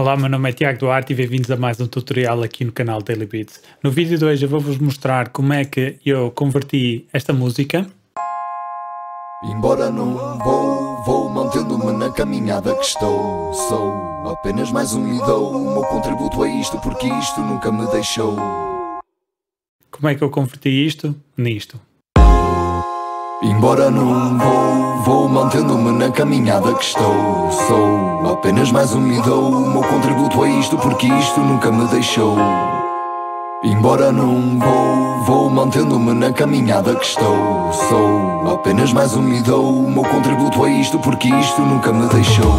Olá, meu nome é Tiago Duarte e bem-vindos a mais um tutorial aqui no canal Daily Beats. No vídeo de hoje eu vou-vos mostrar como é que eu converti esta música. Embora não vou mantendo-me na caminhada que estou. Sou apenas mais um e dou o meu contributo a isto, porque isto nunca me deixou. Como é que eu converti isto nisto? Embora não vou mantendo-me na caminhada que estou. Sou apenas mais um e dou o meu contributo a isto, porque isto nunca me deixou. Embora não vou mantendo-me na caminhada que estou. Sou apenas mais um e dou o meu contributo a isto, porque isto nunca me deixou.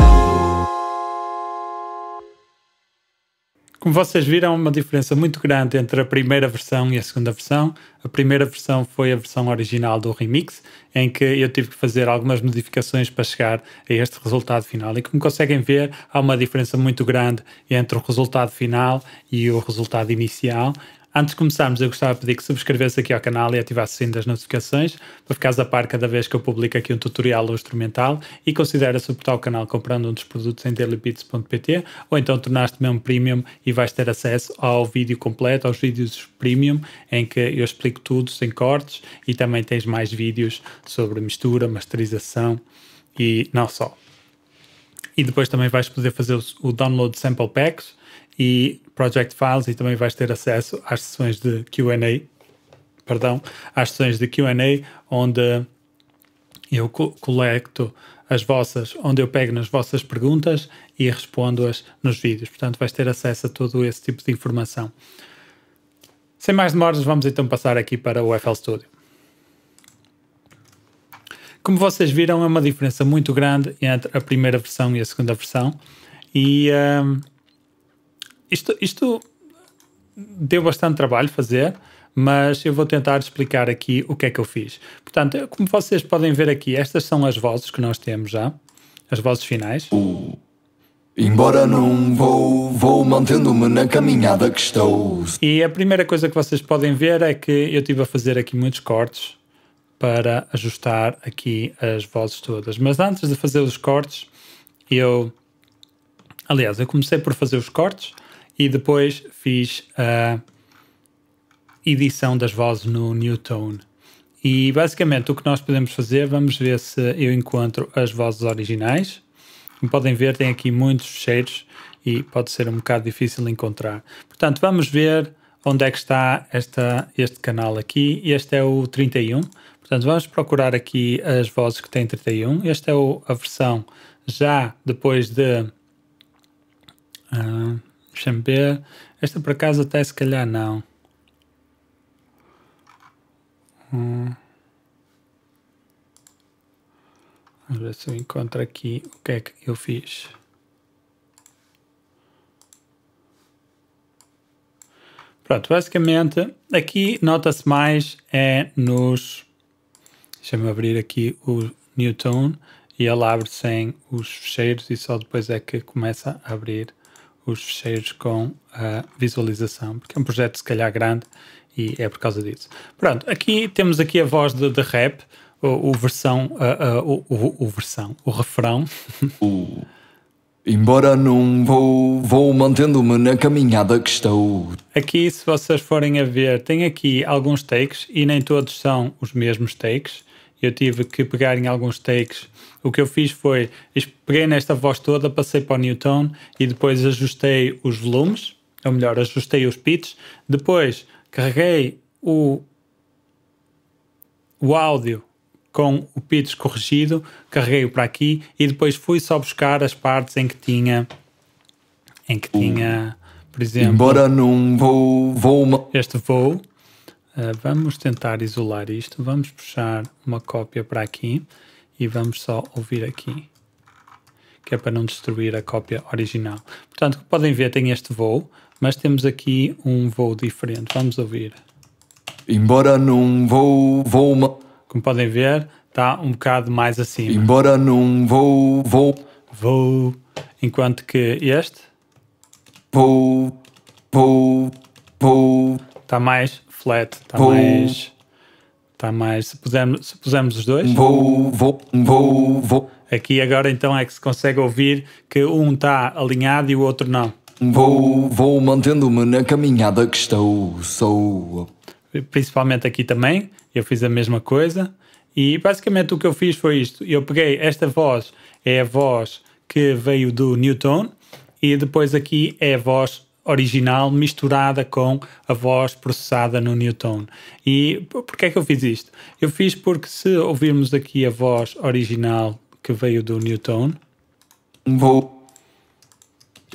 Como vocês viram, há uma diferença muito grande entre a primeira versão e a segunda versão. A primeira versão foi a versão original do remix, em que eu tive que fazer algumas modificações para chegar a este resultado final. E como conseguem ver, há uma diferença muito grande entre o resultado final e o resultado inicial. Antes de começarmos, eu gostava de pedir que subscrevesse aqui ao canal e ativasse o sininho das notificações para ficares a par cada vez que eu publico aqui um tutorial ou instrumental, e considera suportar o canal comprando um dos produtos em dailybeats.pt ou então tornaste-te membro premium e vais ter acesso ao vídeo completo, aos vídeos premium em que eu explico tudo sem cortes, e também tens mais vídeos sobre mistura, masterização e não só. E depois também vais poder fazer o download de sample packs e project files, e também vais ter acesso às sessões de Q&A, onde eu coleto as vossas, onde eu pego nas vossas perguntas e respondo-as nos vídeos. Portanto, vais ter acesso a todo esse tipo de informação. Sem mais demoras, vamos então passar aqui para o FL Studio. Como vocês viram, é uma diferença muito grande entre a primeira versão e a segunda versão, e isto deu bastante trabalho fazer, mas eu vou tentar explicar aqui o que é que eu fiz. Portanto, como vocês podem ver aqui, estas são as vozes que nós temos já, as vozes finais. Embora não vou mantendo-me na caminhada que estou. E a primeira coisa que vocês podem ver é que eu estive a fazer aqui muitos cortes para ajustar aqui as vozes todas. Mas antes de fazer os cortes, aliás, eu comecei por fazer os cortes e depois fiz a edição das vozes no Newtone. E basicamente o que nós podemos fazer, vamos ver se eu encontro as vozes originais. Como podem ver, tem aqui muitos fecheiros e pode ser um bocado difícil encontrar. Portanto, vamos ver onde é que está este canal aqui. Este é o 31. Portanto, vamos procurar aqui as vozes que têm 31. Esta é a versão já depois de... deixa-me ver. Esta por acaso até se calhar não. Vamos ver se eu encontro aqui o que é que eu fiz. Pronto, basicamente aqui nota-se mais é nos... Deixa-me abrir aqui o Newtone e ele abre sem os fecheiros, e só depois é que começa a abrir os fecheiros com a visualização, porque é um projeto se calhar grande e é por causa disso. Pronto, aqui temos aqui a voz de rap, o refrão. Embora não vou mantendo-me na caminhada que estou. Aqui, se vocês forem a ver, tem aqui alguns takes e nem todos são os mesmos takes. Eu tive que pegar em alguns takes. O que eu fiz foi, peguei nesta voz toda, passei para o Newtone e depois ajustei os volumes, ou melhor, ajustei os pitches, depois carreguei o áudio com o pitch corrigido, carreguei-o para aqui e depois fui só buscar as partes em que tinha, por exemplo... Embora não vou... Este voo. Vamos tentar isolar isto, vamos puxar uma cópia para aqui e vamos só ouvir aqui, que é para não destruir a cópia original. Portanto, como podem ver, tem este voo, mas temos aqui um voo diferente. Vamos ouvir. Embora não vou... Como podem ver, está um bocado mais acima. Embora não vou... Enquanto que este... Vou... Está mais... flat, está mais Está mais, se pusermos os dois... Vou. Aqui agora então é que se consegue ouvir que um está alinhado e o outro não. Vou mantendo-me na caminhada que estou, sou... Principalmente aqui também, eu fiz a mesma coisa. E basicamente o que eu fiz foi isto. Eu peguei esta voz, é a voz que veio do Newtone, e depois aqui é a voz original misturada com a voz processada no Newtone. E porquê é que eu fiz isto? Eu fiz porque se ouvirmos aqui a voz original que veio do Newtone... Vou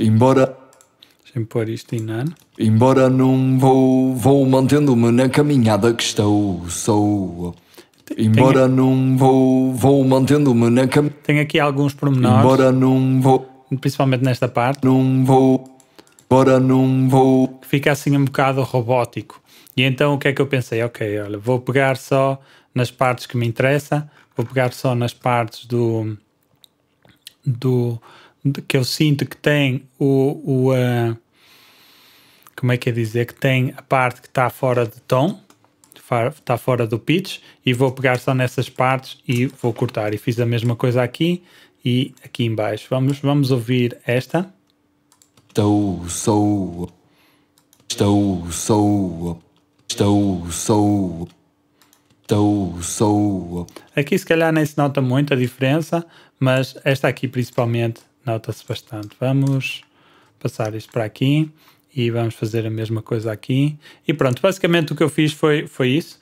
embora. Deixa-me pôr isto em nano. Embora não vou mantendo-me na caminhada que estou, sou... Embora não vou mantendo-me na caminhada... Tem aqui alguns pormenores. Embora não vou... Principalmente nesta parte. Não vou... Embora não vou... Fica assim um bocado robótico. E então o que é que eu pensei? Ok, olha, vou pegar só nas partes que me interessam, vou pegar só nas partes do que eu sinto que tem como é que é dizer? Que tem a parte que está fora de tom, está fora do pitch, e vou pegar só nessas partes e vou cortar. E fiz a mesma coisa aqui e aqui em baixo. Vamos ouvir esta. Estou, sou. Aqui se calhar nem se nota muito a diferença, mas esta aqui principalmente nota-se bastante. Vamos passar isto para aqui e vamos fazer a mesma coisa aqui. E pronto, basicamente o que eu fiz foi isso.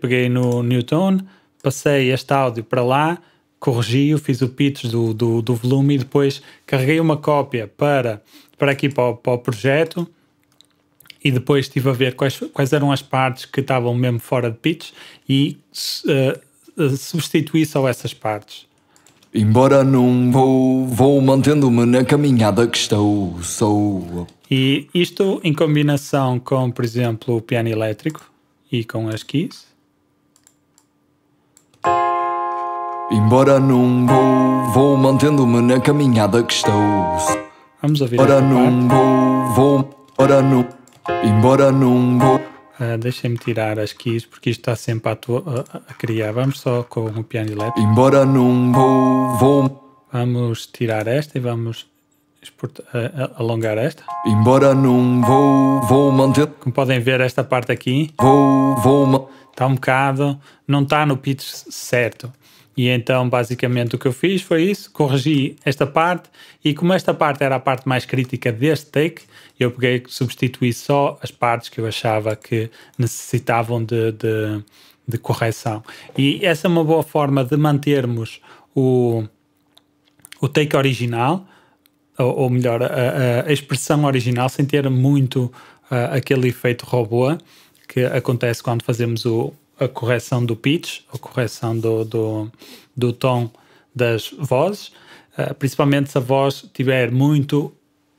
Peguei no Newtone, passei este áudio para lá, corrigi-o, fiz o pitch do volume e depois carreguei uma cópia para aqui para o projeto, e depois estive a ver quais eram as partes que estavam mesmo fora de pitch e substituí só essas partes. Embora não vou mantendo-me na caminhada que estou, sou... E isto em combinação com, por exemplo, o piano elétrico e com as keys. Embora não vou mantendo-me na caminhada que estou. Vamos ouvir esta parte. Embora não vou. Deixem-me tirar as keys porque isto está sempre a criar. Vamos só com o piano elétrico. Embora não vou. Vamos tirar esta e vamos alongar esta. Embora não vou manter. Como podem ver, esta parte aqui está um bocado, não está no pitch certo. E então basicamente o que eu fiz foi isso, corrigi esta parte, e como esta parte era a parte mais crítica deste take, eu peguei e substituí só as partes que eu achava que necessitavam de correção. E essa é uma boa forma de mantermos o take original, ou melhor, a expressão original, sem ter muito aquele efeito robô que acontece quando fazemos a correção do pitch, a correção do tom das vozes, principalmente se a voz estiver muito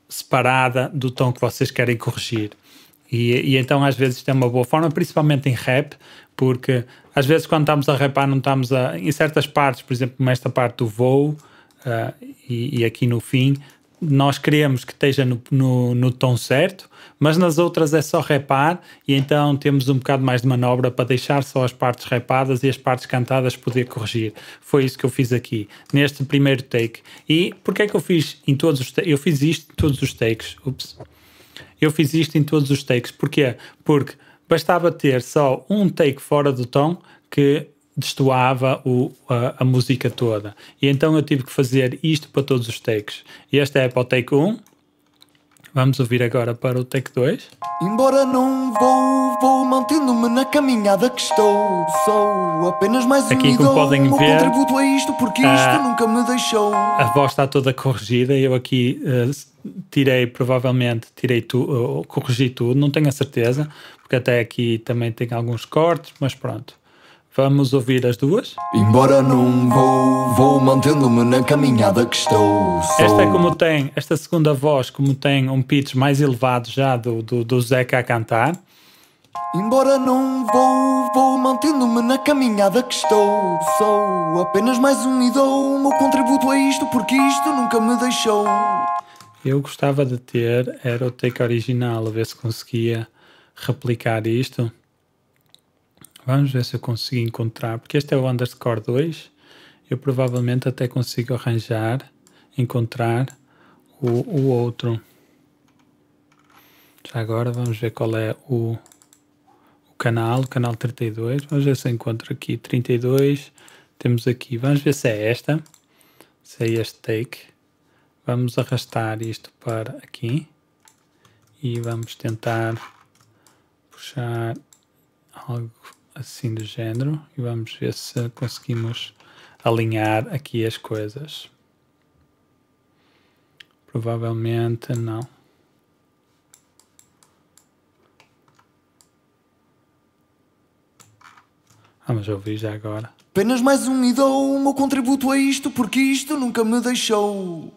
separada do tom que vocês querem corrigir. E então às vezes isto é uma boa forma, principalmente em rap, porque às vezes quando estamos a rapar não estamos em certas partes, por exemplo nesta parte do voo e aqui no fim, nós queremos que esteja no tom certo, mas nas outras é só rapar, e então temos um bocado mais de manobra para deixar só as partes rapadas e as partes cantadas poder corrigir. Foi isso que eu fiz aqui, neste primeiro take. E porquê é que eu fiz em todos os takes? Eu fiz isto em todos os takes. Ups. Eu fiz isto em todos os takes. Porquê? Porque bastava ter só um take fora do tom que destoava a música toda, e então eu tive que fazer isto para todos os takes. E esta é para o take 1. Vamos ouvir agora para o take 2. Embora não vou mantendo-me na caminhada que estou, sou apenas mais um aqui, como podem ver, contributo a isto porque isto nunca me deixou. A voz está toda corrigida, eu aqui corrigi tudo, não tenho a certeza, porque até aqui também tem alguns cortes, mas pronto. Vamos ouvir as duas. Embora não vou mantendo-me na caminhada que estou. Sou. Esta é como tem, esta segunda voz, como tem um pitch mais elevado já do Zeca a cantar. Embora não vou mantendo-me na caminhada que estou. Sou apenas mais um e dou o meu contributo a isto porque isto nunca me deixou. Eu gostava de ter, era o take original, a ver se conseguia replicar isto. Vamos ver se eu consigo encontrar, porque este é o underscore 2. Eu provavelmente até consigo arranjar, encontrar o outro. Já agora vamos ver qual é o canal, o canal 32. Vamos ver se eu encontro aqui, 32. Temos aqui, vamos ver se é esta, se é este take. Vamos arrastar isto para aqui e vamos tentar puxar algo assim do género e vamos ver se conseguimos alinhar aqui as coisas. Provavelmente não. Vamos ouvir já agora. Apenas mais um e dou o meu contributo a isto, porque isto nunca me deixou.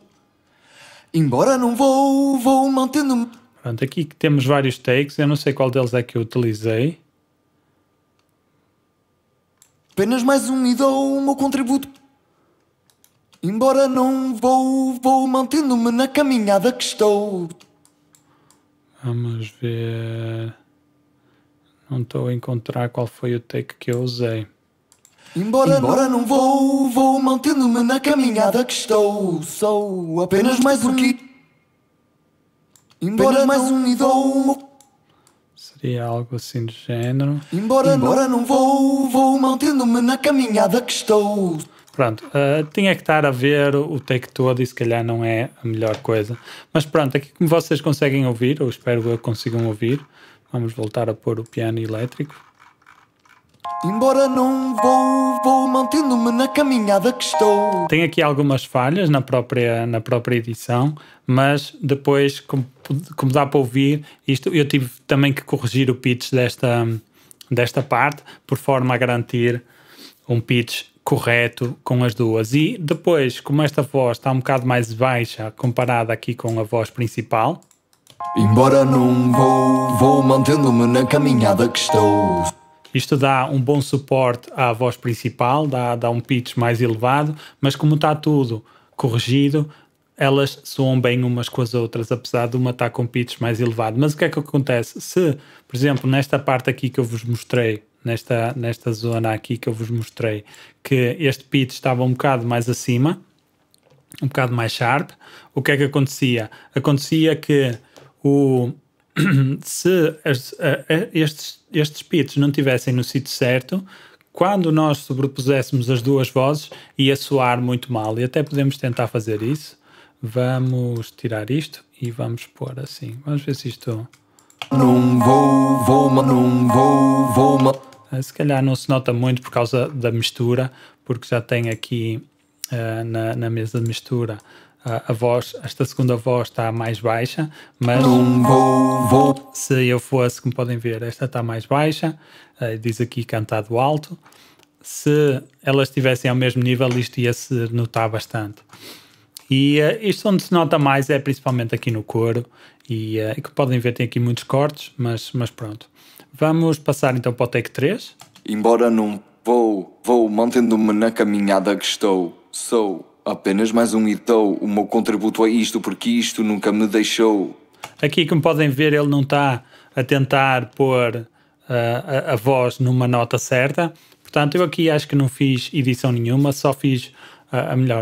Embora não vou, vou mantendo-me. Pronto, aqui temos vários takes, eu não sei qual deles é que eu utilizei. Apenas mais um e dou o meu contributo. Embora não vou, vou mantendo-me na caminhada que estou. Vamos ver... Não estou a encontrar qual foi o take que eu usei. Embora não vou, vou mantendo-me na caminhada que estou. Sou apenas mais um que... Embora mais um e dou... Seria algo assim do género. Embora não vou, vou mantendo-me na caminhada que estou. Pronto, tinha que estar a ver o take todo e se calhar não é a melhor coisa. Mas pronto, aqui como vocês conseguem ouvir, ou espero que consigam ouvir, vamos voltar a pôr o piano elétrico. Embora não vou, vou mantendo-me na caminhada que estou. Tem aqui algumas falhas na própria edição, mas depois, como dá para ouvir, isto eu tive também que corrigir o pitch desta parte, por forma a garantir um pitch correto com as duas. E depois, como esta voz está um bocado mais baixa comparada aqui com a voz principal. Embora não vou, vou mantendo-me na caminhada que estou. Isto dá um bom suporte à voz principal, dá um pitch mais elevado, mas como está tudo corrigido, elas soam bem umas com as outras, apesar de uma estar com pitch mais elevado. Mas o que é que acontece? Se, por exemplo, nesta parte aqui que eu vos mostrei, nesta zona aqui que eu vos mostrei, que este pitch estava um bocado mais acima, um bocado mais sharp, o que é que acontecia? Acontecia que se estes pitches não estivessem no sítio certo, quando nós sobrepuséssemos as duas vozes, ia soar muito mal, e até podemos tentar fazer isso. Vamos tirar isto e vamos pôr assim, vamos ver se isto... Não vou, vou, mas não vou, vou, mas... Se calhar não se nota muito por causa da mistura, porque já tem aqui na mesa de mistura a voz, esta segunda voz está mais baixa, mas não vou, vou. Se eu fosse, como podem ver, esta está mais baixa, diz aqui cantado alto. Se elas estivessem ao mesmo nível, isto ia se notar bastante. E isto onde se nota mais é principalmente aqui no coro, e que podem ver tem aqui muitos cortes, mas pronto. Vamos passar então para o take 3. Embora não vou, vou mantendo-me na caminhada que estou, sou... Apenas mais um e dou o meu contributo a isto, porque isto nunca me deixou. Aqui, como podem ver, ele não está a tentar pôr a voz numa nota certa. Portanto, eu aqui acho que não fiz edição nenhuma, só fiz,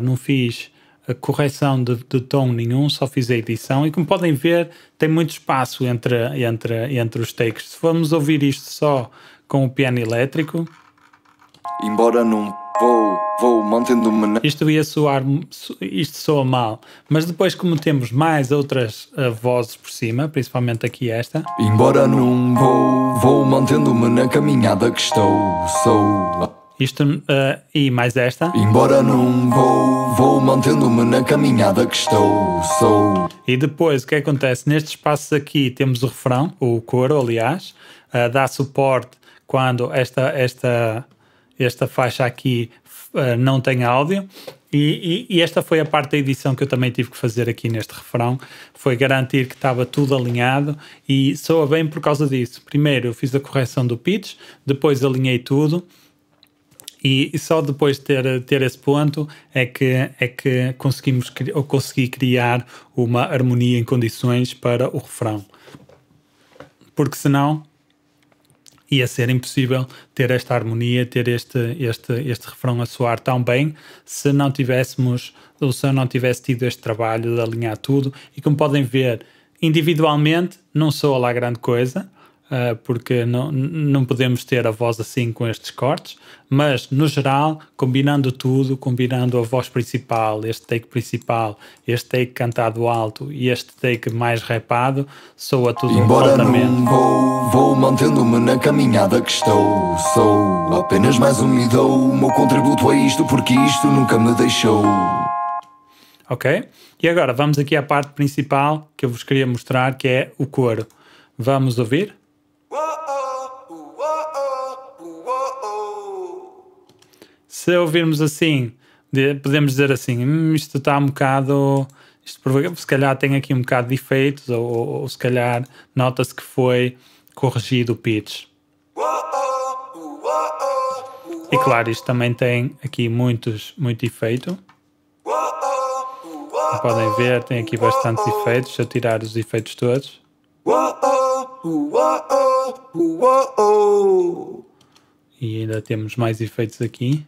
não fiz a correção de tom nenhum, só fiz a edição. E como podem ver, tem muito espaço entre os takes. Se formos ouvir isto só com o piano elétrico... Embora não... Vou mantendo-me... Isto soa mal, mas depois como temos mais outras vozes por cima, principalmente aqui esta... Embora não vou, vou mantendo-me na caminhada que estou, sou... Isto, e mais esta... Embora não vou, vou mantendo-me na caminhada que estou, sou... E depois o que acontece? Nestes espaços aqui temos o refrão, o coro aliás, dá suporte quando esta faixa aqui não tem áudio, e esta foi a parte da edição que eu também tive que fazer aqui neste refrão, foi garantir que estava tudo alinhado, e soa bem por causa disso. Primeiro eu fiz a correção do pitch, depois alinhei tudo, e só depois de ter esse ponto é que consegui criar uma harmonia em condições para o refrão, porque senão ia ser impossível ter esta harmonia, ter este refrão a soar tão bem se não tivéssemos, ou se eu não tivesse tido este trabalho de alinhar tudo. E como podem ver, individualmente não soa lá grande coisa, porque não podemos ter a voz assim com estes cortes, mas no geral, combinando tudo, combinando a voz principal, este take cantado alto e este take mais rapado, soa tudo completamente. Embora não vou mantendo-me na caminhada que estou, sou apenas mais um e dou o meu contributo a isto, porque isto nunca me deixou. Ok? E agora vamos aqui à parte principal que eu vos queria mostrar, que é o coro. Vamos ouvir? Se ouvirmos assim, podemos dizer assim, isto está um bocado, se calhar tem aqui um bocado de efeitos, ou se calhar nota-se que foi corrigido o pitch. E claro, isto também tem aqui muito efeito. Como podem ver, tem aqui bastantes efeitos, se eu tirar os efeitos todos. E ainda temos mais efeitos aqui.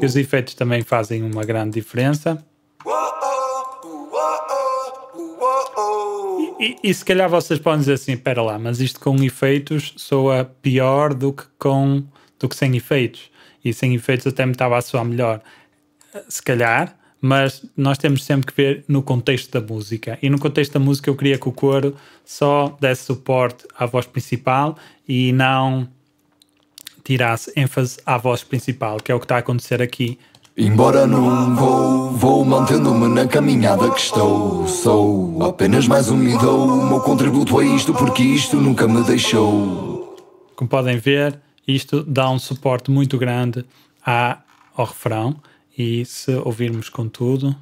E os efeitos também fazem uma grande diferença. E se calhar vocês podem dizer assim, espera lá, mas isto com efeitos soa pior do que sem efeitos. E sem efeitos até me estava a soar melhor. Se calhar, mas nós temos sempre que ver no contexto da música. E no contexto da música eu queria que o coro só desse suporte à voz principal e não tirasse ênfase à voz principal, que é o que está a acontecer aqui. Embora não vou mantendo-me na caminhada que estou, sou apenas mais um e dou o meu contributo a isto, porque isto nunca me deixou. Como podem ver, isto dá um suporte muito grande ao refrão. E se ouvirmos com tudo,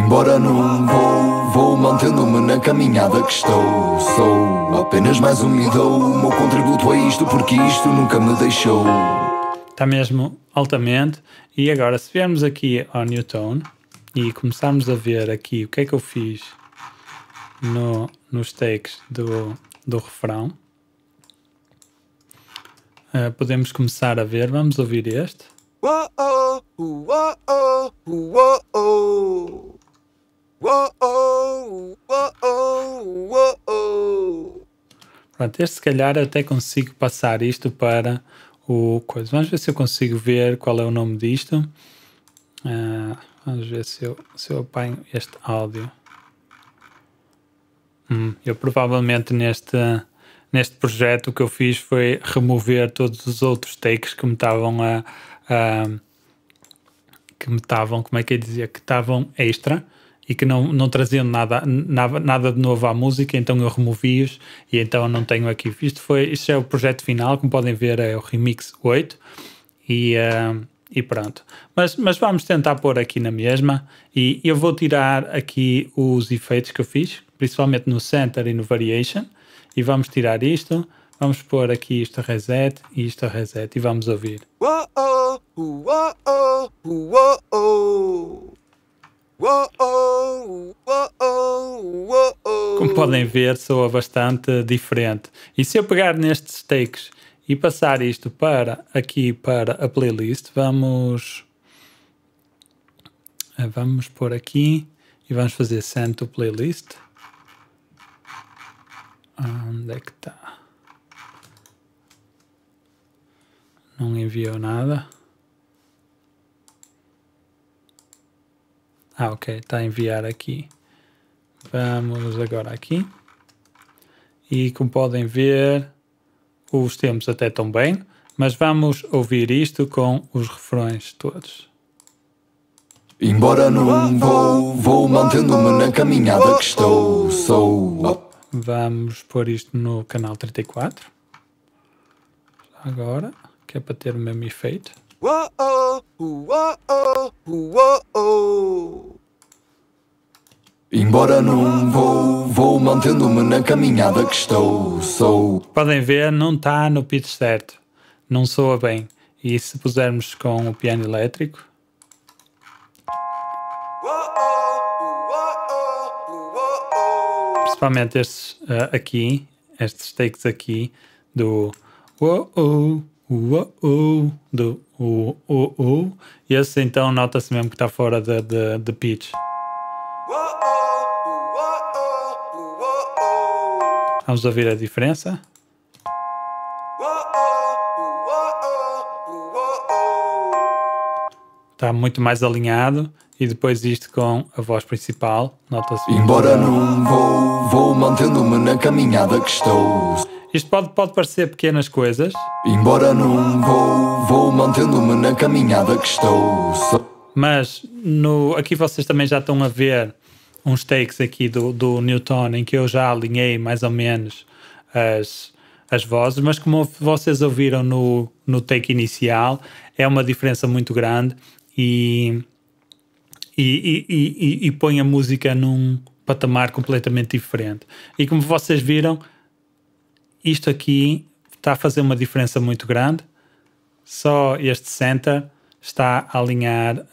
embora não vou mantendo-me na caminhada que estou, sou apenas mais um e dou o meu contributo a isto, porque isto nunca me deixou. Está mesmo altamente. E agora, se viermos aqui ao Newtone e começarmos a ver aqui o que é que eu fiz nos takes do refrão, podemos começar a ver. Vamos ouvir este. Pronto, este se calhar eu até consigo passar isto para o coisa. Vamos ver se eu consigo ver qual é o nome disto. Vamos ver se eu apanho este áudio. Eu provavelmente neste projeto o que eu fiz foi remover todos os outros takes que me estavam que estavam extra e que não traziam nada de novo à música, então eu removi-os e então não tenho aqui. Isto é o projeto final, como podem ver é o Remix 8 e pronto. Mas vamos tentar pôr aqui na mesma e eu vou tirar aqui os efeitos que eu fiz, principalmente no Center e no Variation. E vamos tirar isto, vamos pôr aqui isto a reset e vamos ouvir. Como podem ver, soa bastante diferente. E se eu pegar nestes takes e passar isto para a playlist, vamos pôr aqui e vamos fazer Send to Playlist. Onde é que está? Não enviou nada. Ok, está a enviar aqui. Vamos agora aqui. E como podem ver, os tempos até estão bem, mas vamos ouvir isto com os refrões todos. Embora não vou mantendo-me na caminhada que estou, sou... Vamos pôr isto no canal 34, agora, que é para ter o mesmo efeito. Embora não vou mantendo-me na caminhada que estou, sou... Podem ver, não está no pitch certo, não soa bem. E se pusermos com o piano elétrico... principalmente estes aqui, estes takes aqui do do e esse então nota-se mesmo que está fora de pitch. Vamos ouvir a diferença. Está muito mais alinhado. E depois isto com a voz principal, nota-se. Embora não vou mantendo-me na caminhada que estou. Isto pode parecer pequenas coisas. Embora não vou mantendo-me na caminhada que estou. Mas aqui vocês também já estão a ver uns takes aqui do Newtone em que eu já alinhei mais ou menos as vozes, mas como vocês ouviram no take inicial, é uma diferença muito grande e põe a música num patamar completamente diferente. E como vocês viram, isto aqui está a fazer uma diferença muito grande. Só este center está a alinhar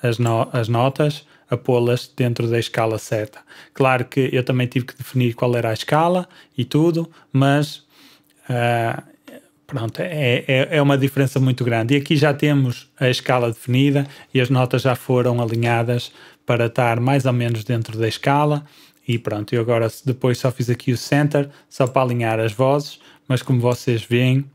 as notas, a pô-las dentro da escala certa. Claro que eu também tive que definir qual era a escala e tudo, mas pronto, é uma diferença muito grande. E aqui já temos a escala definida e as notas já foram alinhadas para estar mais ou menos dentro da escala. E pronto, eu agora depois só fiz aqui o center, só para alinhar as vozes, mas como vocês veem...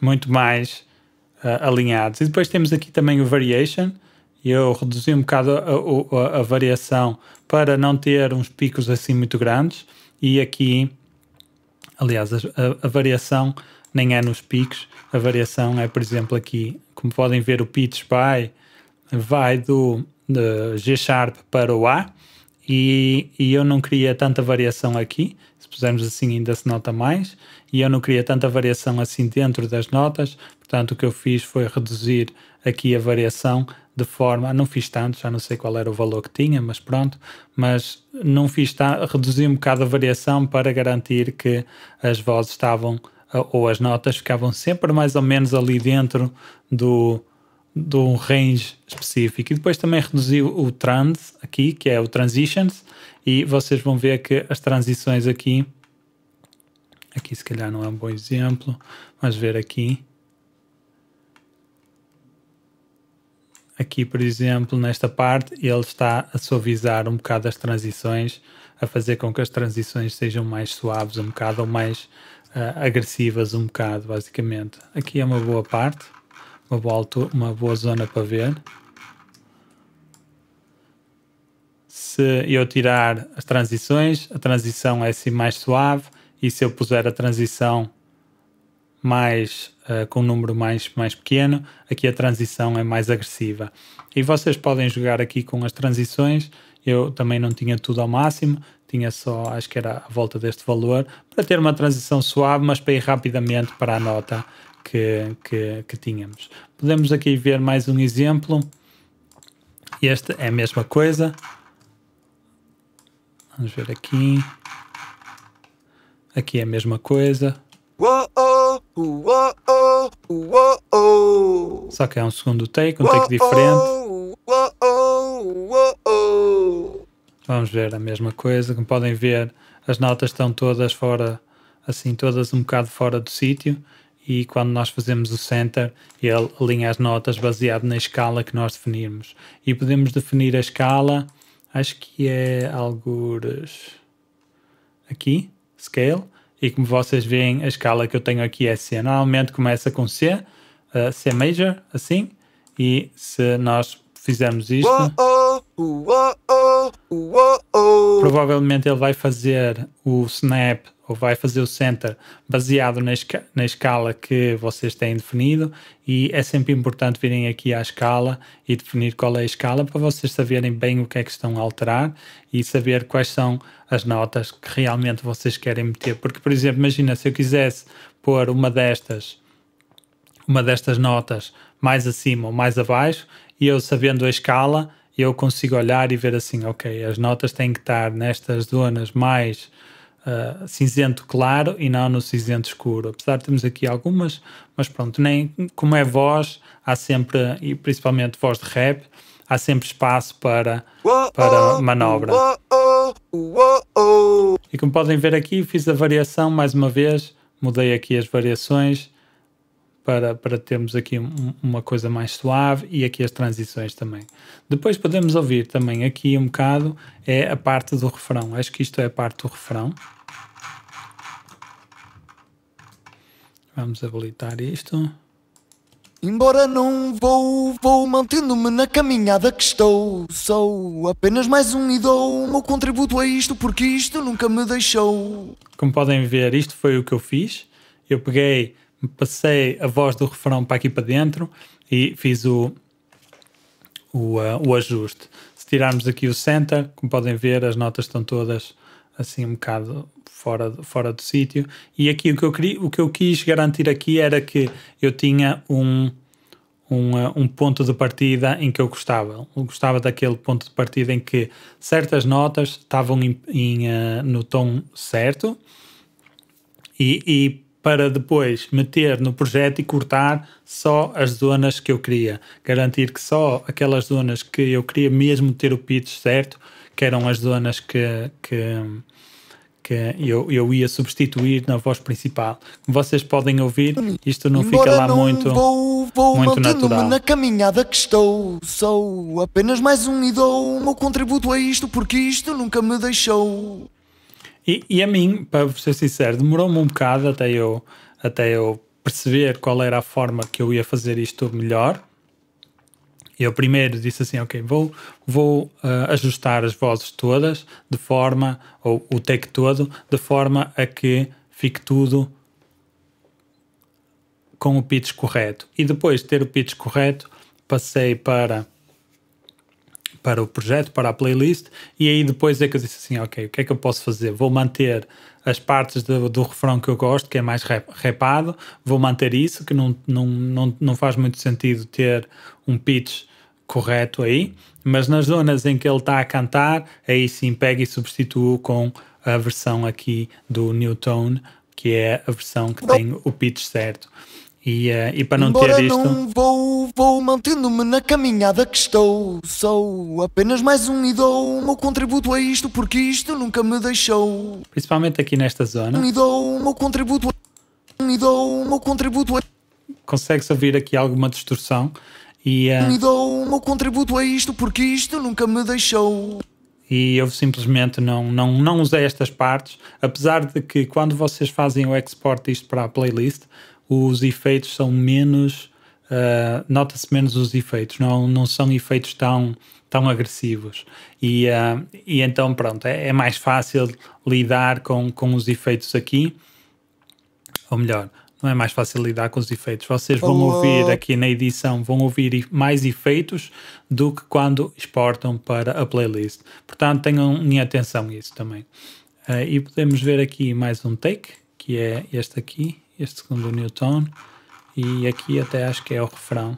muito mais alinhados. E depois temos aqui também o variation. Eu reduzi um bocado a variação para não ter uns picos assim muito grandes. E aqui, aliás, a variação nem é nos picos. A variação é, por exemplo, aqui, como podem ver, o pitch vai de G# para o A. E eu não queria tanta variação aqui, se pusermos assim ainda se nota mais, e eu não queria tanta variação assim dentro das notas, portanto o que eu fiz foi reduzir aqui a variação de forma, não fiz tanto, já não sei qual era o valor que tinha, mas pronto, mas não fiz tanto, reduzi um bocado a variação para garantir que as vozes estavam, ou as notas ficavam sempre mais ou menos ali dentro de um range específico. E depois também reduzi o trans aqui, que é o transitions, e vocês vão ver que as transições aqui se calhar não é um bom exemplo, mas ver aqui por exemplo, nesta parte ele está a suavizar um bocado as transições, a fazer com que as transições sejam mais suaves um bocado, ou mais agressivas um bocado, basicamente. Aqui é uma boa parte, uma boa zona para ver. Se eu tirar as transições, a transição é assim mais suave, e se eu puser a transição mais com um número mais pequeno, aqui a transição é mais agressiva. E vocês podem jogar aqui com as transições. Eu também não tinha tudo ao máximo, tinha só, acho que era à volta deste valor, para ter uma transição suave, mas para ir rapidamente para a nota que tínhamos. Podemos aqui ver mais um exemplo. Este é a mesma coisa. Vamos ver aqui. Aqui é a mesma coisa. Só que é um segundo take, um take diferente. Vamos ver a mesma coisa. Como podem ver, as notas estão todas fora, assim, todas um bocado fora do sítio. E quando nós fazemos o center, ele alinha as notas baseado na escala que nós definirmos. E podemos definir a escala, acho que é algures aqui, scale. E como vocês veem, a escala que eu tenho aqui é C. Normalmente começa com C, C major, assim. E se nós fizermos isto, provavelmente ele vai fazer o snap, ou vai fazer o center baseado na escala que vocês têm definido, e é sempre importante virem aqui à escala e definir qual é a escala para vocês saberem bem o que é que estão a alterar e saber quais são as notas que realmente vocês querem meter. Porque, por exemplo, imagina se eu quisesse pôr uma destas notas mais acima ou mais abaixo, e eu sabendo a escala, e eu consigo olhar e ver assim, ok, as notas têm que estar nestas zonas mais cinzento claro e não no cinzento escuro, apesar de termos aqui algumas, mas pronto, nem como é voz, há sempre, e principalmente voz de rap, há sempre espaço para manobra. E como podem ver aqui, fiz a variação mais uma vez, mudei aqui as variações para termos aqui uma coisa mais suave, e aqui as transições também. Depois podemos ouvir também aqui um bocado, é a parte do refrão, acho que isto é a parte do refrão. Vamos habilitar isto. Embora não vou mantendo-me na caminhada que estou. Sou apenas mais um e dou o meu contributo a isto, porque isto nunca me deixou. Como podem ver, isto foi o que eu fiz. Eu peguei, passei a voz do refrão para aqui para dentro e fiz o ajuste. Se tirarmos aqui o center, como podem ver, as notas estão todas assim um bocado fora do sítio, e aqui o que eu quis garantir aqui era que eu tinha um ponto de partida em que eu gostava daquele ponto de partida em que certas notas estavam no tom certo, e para depois meter no projeto e cortar só as zonas que eu queria, garantir que só aquelas zonas que eu queria mesmo ter o pitch certo, que eram as zonas que eu ia substituir na voz principal. Como vocês podem ouvir, isto não fica lá muito, muito natural. Na caminhada que estou, sou apenas mais um e dou o meu contributo a isto, porque isto nunca me deixou. E a mim, para ser sincero, demorou-me um bocado até eu perceber qual era a forma que eu ia fazer isto melhor. Eu primeiro disse assim, ok, vou ajustar as vozes todas de forma, ou o take todo, de forma a que fique tudo com o pitch correto. E depois de ter o pitch correto, passei para o projeto, para a playlist, e aí depois é que eu disse assim, ok, o que é que eu posso fazer? Vou manter as partes do refrão que eu gosto, que é mais rapado, vou manter isso, que não faz muito sentido ter um pitch correto aí, mas nas zonas em que ele está a cantar, aí sim pego e substituo com a versão aqui do Newtone, que é a versão que tem o pitch certo. E para não ter isto... Não vou mantendo-me na caminhada que estou. Sou apenas mais um e dou o meu contributo a isto, porque isto nunca me deixou. Principalmente aqui nesta zona. E dou o meu contributo a... E dou o meu contributo a... Consegue-se ouvir aqui alguma distorção. E dou o meu contributo a isto, porque isto nunca me deixou. E eu simplesmente não usei estas partes, apesar de que quando vocês fazem o export disto para a playlist... os efeitos são menos, nota-se menos os efeitos, não são efeitos tão agressivos, e então pronto, é mais fácil lidar com os efeitos aqui, ou melhor, não é mais fácil lidar com os efeitos, vocês vão ouvir aqui na edição, vão ouvir mais efeitos do que quando exportam para a playlist, portanto tenham em atenção isso também. E podemos ver aqui mais um take, que é este aqui, este segundo Newtone, e aqui até acho que é o refrão.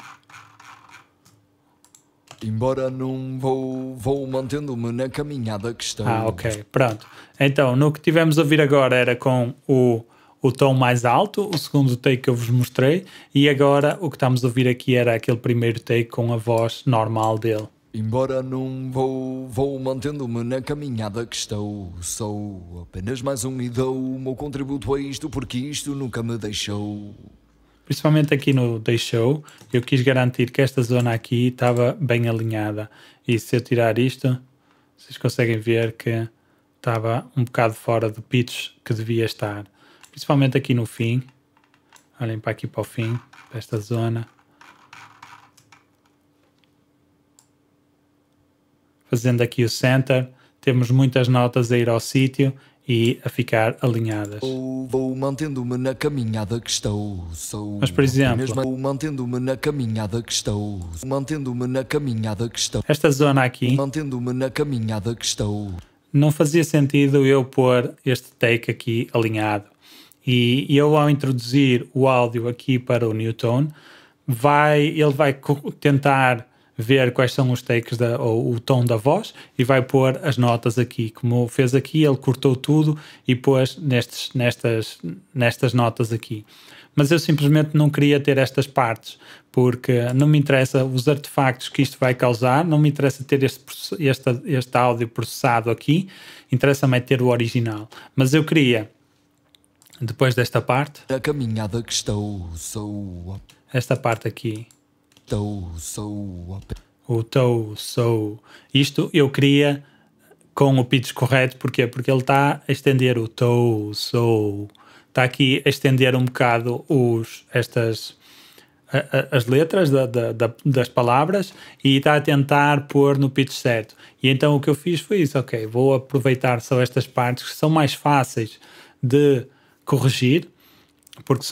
Embora não vou mantendo-me na caminhada que estou. Ah, ok, pronto. Então, no que tivemos a ouvir agora era com o tom mais alto, o segundo take que eu vos mostrei, e agora o que estamos a ouvir aqui era aquele primeiro take com a voz normal dele. Embora não vou mantendo-me na caminhada que estou. Sou apenas mais um e dou o meu contributo a isto, porque isto nunca me deixou. Principalmente aqui no deixou, eu quis garantir que esta zona aqui estava bem alinhada. E se eu tirar isto, vocês conseguem ver que estava um bocado fora do pitch que devia estar. Principalmente aqui no fim. Olhem para aqui para o fim, para esta zona. Fazendo aqui o center, temos muitas notas a ir ao sítio e a ficar alinhadas. Vou mantendo-me na caminhada que estou. Mas, por exemplo, vou mantendo-me na caminhada que estou. Mantendo-me na caminhada que estou. Esta zona aqui, mantendo-me na caminhada que estou. Não fazia sentido eu pôr este take aqui alinhado. E eu, ao introduzir o áudio aqui para o Newtone, ele vai tentar ver quais são os takes ou o tom da voz e vai pôr as notas aqui. Como fez aqui, ele cortou tudo e pôs nestas notas aqui. Mas eu simplesmente não queria ter estas partes, porque não me interessa os artefactos que isto vai causar, não me interessa ter este áudio processado aqui, interessa-me é ter o original. Mas eu queria, depois desta parte, a caminhada que estou, sou... esta parte aqui, estou, sou... o estou, sou... isto eu queria com o pitch correto, porquê? Porque ele está a estender o estou, sou... está aqui a estender um bocado as letras das palavras e está a tentar pôr no pitch certo. E então o que eu fiz foi isso, ok, vou aproveitar só estas partes que são mais fáceis de corrigir, porque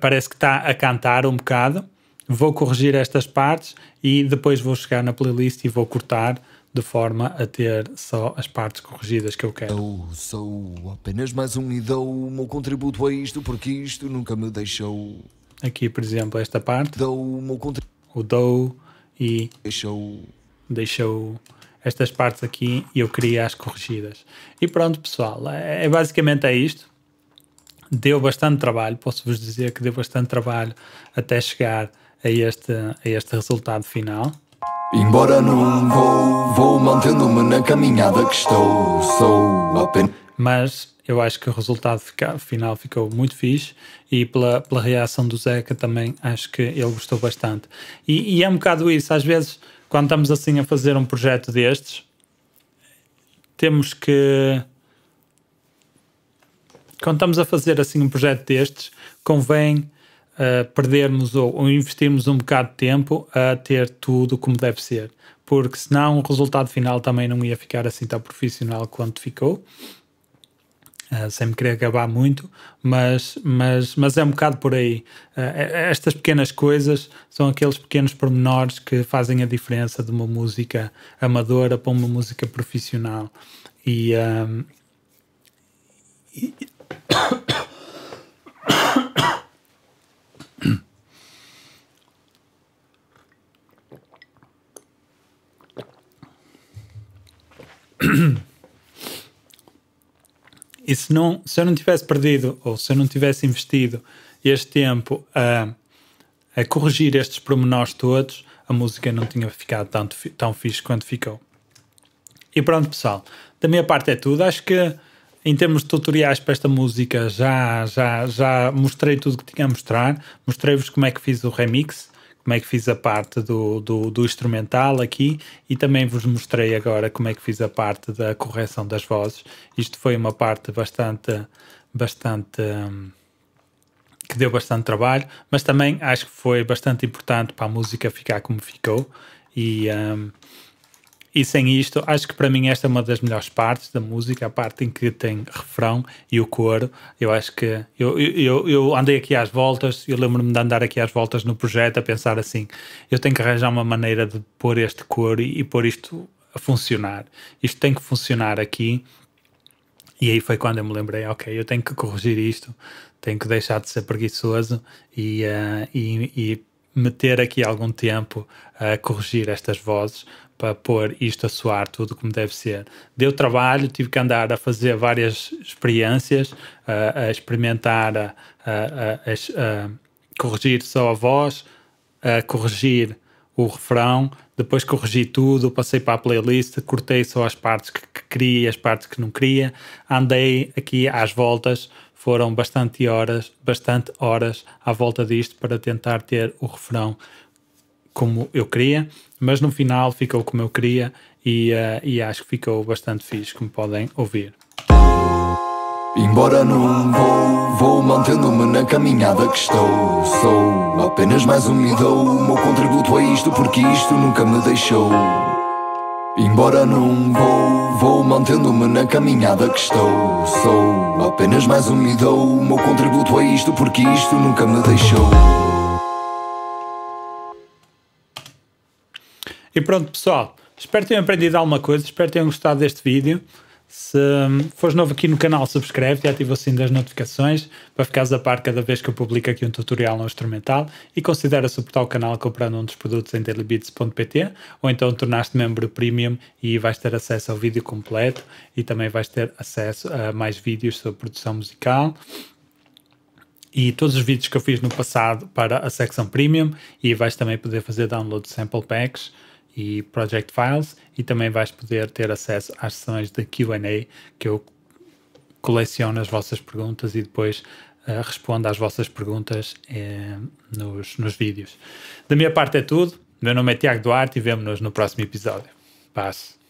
parece que está a cantar um bocado. Vou corrigir estas partes e depois vou chegar na playlist e vou cortar de forma a ter só as partes corrigidas que eu quero. Eu sou apenas mais um e dou o meu contributo a isto, porque isto nunca me deixou. Aqui, por exemplo, esta parte. Dou o meu contributo. O dou e deixou. Estas partes aqui eu queria as corrigidas. E pronto, pessoal, basicamente é isto. Deu bastante trabalho, posso-vos dizer que deu bastante trabalho até chegar a este resultado final. Embora não vou mantendo-me na caminhada que estou, sou apenas... Mas eu acho que o resultado final ficou muito fixe e pela reação do Zeca também acho que ele gostou bastante. E é um bocado isso, às vezes quando estamos assim a fazer um projeto destes, convém... perdermos ou investirmos um bocado de tempo a ter tudo como deve ser, porque senão o resultado final também não ia ficar assim tão profissional quanto ficou, sem me querer acabar muito, mas é um bocado por aí. Estas pequenas coisas são aqueles pequenos pormenores que fazem a diferença de uma música amadora para uma música profissional E se eu não tivesse perdido, ou se eu não tivesse investido este tempo a corrigir estes pormenores todos, a música não tinha ficado tão fixe quanto ficou. E pronto, pessoal, da minha parte é tudo. Acho que em termos de tutoriais para esta música já mostrei tudo que tinha a mostrar. Mostrei-vos como é que fiz o remix, como é que fiz a parte do instrumental aqui, e também vos mostrei agora como é que fiz a parte da correção das vozes. Isto foi uma parte bastante que deu bastante trabalho, mas também acho que foi bastante importante para a música ficar como ficou. E sem isto, acho que para mim esta é uma das melhores partes da música, a parte em que tem refrão e o coro. Eu acho que eu andei aqui às voltas, eu lembro-me de andar aqui às voltas no projeto a pensar assim, eu tenho que arranjar uma maneira de pôr este coro e pôr isto a funcionar. Isto tem que funcionar aqui. E aí foi quando eu me lembrei, ok, eu tenho que corrigir isto, tenho que deixar de ser preguiçoso e meter aqui algum tempo a corrigir estas vozes para pôr isto a soar tudo como deve ser. Deu trabalho, tive que andar a fazer várias experiências, a experimentar, a corrigir só a voz, a corrigir o refrão, depois corrigi tudo, passei para a playlist, cortei só as partes que queria e as partes que não queria, andei aqui às voltas. Foram bastante horas à volta disto para tentar ter o refrão como eu queria, mas no final ficou como eu queria e acho que ficou bastante fixe, como podem ouvir. Embora não vou mantendo-me na caminhada que estou, sou apenas mais um e dou o meu contributo a isto, porque isto nunca me deixou. Embora não vou mantendo-me na caminhada que estou, sou apenas mais um e dou o meu contributo a isto, porque isto nunca me deixou. E pronto, pessoal, espero que tenham aprendido alguma coisa, espero que tenham gostado deste vídeo. Se fores novo aqui no canal, subscreve e ativa o sininho das notificações para ficares a par cada vez que eu publico aqui um tutorial ou instrumental, e considera suportar o canal comprando um dos produtos em dailybeats.pt, ou então tornaste membro premium e vais ter acesso ao vídeo completo e também vais ter acesso a mais vídeos sobre produção musical e todos os vídeos que eu fiz no passado para a secção premium, e vais também poder fazer download de sample packs e project files, e também vais poder ter acesso às sessões de Q&A, que eu coleciono as vossas perguntas e depois respondo às vossas perguntas nos vídeos. Da minha parte é tudo. Meu nome é Tiago Duarte e vemo-nos no próximo episódio. Paz.